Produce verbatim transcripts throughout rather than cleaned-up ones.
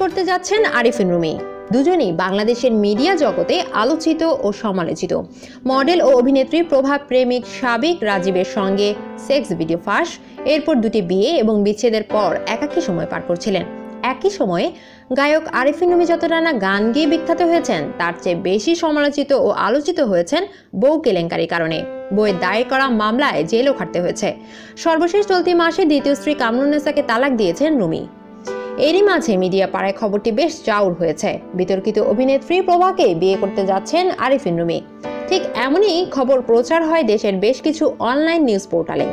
করতে যাচ্ছেন আরিফিন রুমি। দুজনেই বাংলাদেশের মিডিয়া জগতে আলোচিত ও সমালোচিত। মডেল ও অভিনেত্রী প্রভা প্রেমিক সাবেক রাজিবের সঙ্গে সেক্স ভিডিও ফাঁস, এরপর দুটি বিয়ে এবং বিচ্ছেদের পর একাকী সময় পার করছিলেন। একই সময়ে গায়ক আরেফিন রুমি যতটা না গান গেয়ে বিখ্যাত হয়েছেন, তার চেয়ে বেশি সমালোচিত ও আলোচিত হয়েছেন বউ কেলেঙ্কারির কারণে। বউয়ের দায়ের করা মামলায় জেলও খাটতে হয়েছে। সর্বশেষ চলতি মাসে দ্বিতীয় স্ত্রী কামরুন্নেসাকে তালাক দিয়েছেন রুমি। এরই মাঝে মিডিয়া পাড়ায় খবরটি বেশ চাউর হয়েছে, বিতর্কিত অভিনেত্রী প্রভাকে বিয়ে করতে যাচ্ছেন আরেফিন রুমি। ঠিক এমনই খবর প্রচার হয় দেশের বেশ কিছু অনলাইন নিউজ পোর্টালে।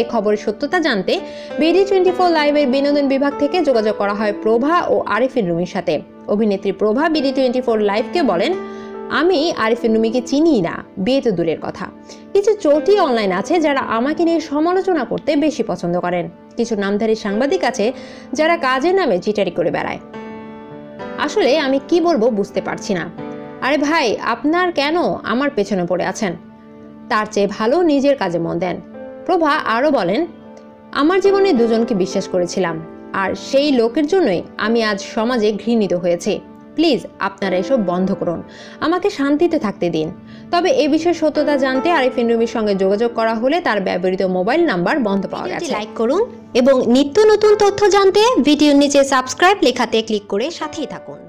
এ খবরের সত্যতা জানতে বিডি টোয়েন্টি ফোর লাইভের বিনোদন বিভাগ থেকে যোগাযোগ করা হয় প্রভা ও আরেফিন রুমির সাথে। অভিনেত্রী প্রভা বিডি টোয়েন্টি ফোর লাইভকে বলেন, আমি আরেফিন রুমিকে চিনি না, বিয়ে তো দূরের কথা। কিছু চটি অনলাইন আছে যারা আমাকে নিয়ে সমালোচনা করতে বেশি পছন্দ করেন। কিছু নামধারী সাংবাদিক আছে যারা কাজের নামে চিটারি করে বেড়ায়। আসলে আমি কি বলবো বুঝতে পারছি না। আরে ভাই, আপনার কেন আমার পেছনে পড়ে আছেন? তার চেয়ে ভালো নিজের কাজে মন দেন। প্রভা আরও বলেন, আমার জীবনে দুজনকে বিশ্বাস করেছিলাম, আর সেই লোকের জন্যই আমি আজ সমাজে ঘৃণিত হয়েছি। প্লিজ আপনারা এসব বন্ধ করুন, আমাকে শান্তিতে থাকতে দিন। তবে এ বিষয়ে সত্যতা জানতে আরেফিন রুমির সঙ্গে যোগাযোগ করা হলে তার ব্যবহৃত মোবাইল নাম্বার বন্ধ পাওয়া গেছে। লাইক করুন এবং নিত্য নতুন তথ্য জানতে ভিডিওর নিচে সাবস্ক্রাইব লেখাতে ক্লিক করে সাথেই থাকুন।